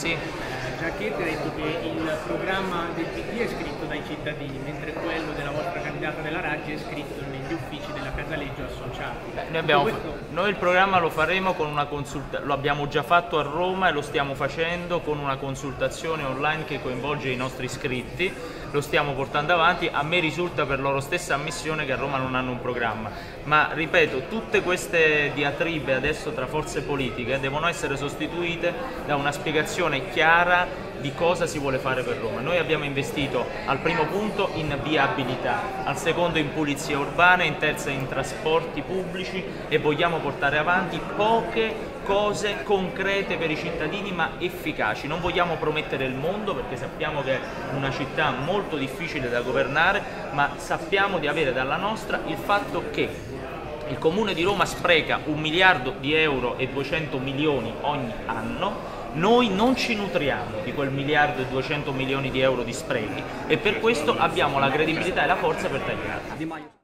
Sì. Giacchetti ha detto che il programma del PD è scritto dai cittadini, mentre quello della vostra candidata della Raggi è scritto negli uffici della Casaleggio Associati. Noi il programma lo faremo con una consultazione, lo abbiamo già fatto a Roma e lo stiamo facendo con una consultazione online che coinvolge i nostri iscritti, lo stiamo portando avanti. A me risulta per loro stessa ammissione che a Roma non hanno un programma, ma ripeto, tutte queste diatribe adesso tra forze politiche devono essere sostituite da una spiegazione chiara di cosa si vuole fare per Roma. Noi abbiamo investito al primo punto in viabilità, al secondo in pulizia urbana, in terza in trasporti pubblici e vogliamo portare avanti poche cose concrete per i cittadini ma efficaci. Non vogliamo promettere il mondo perché sappiamo che è una città molto difficile da governare, ma sappiamo di avere dalla nostra il fatto che il Comune di Roma spreca 1.200.000.000 di euro ogni anno. Noi non ci nutriamo di quel 1.200.000.000 di euro di sprechi e per questo abbiamo la credibilità e la forza per tagliarla.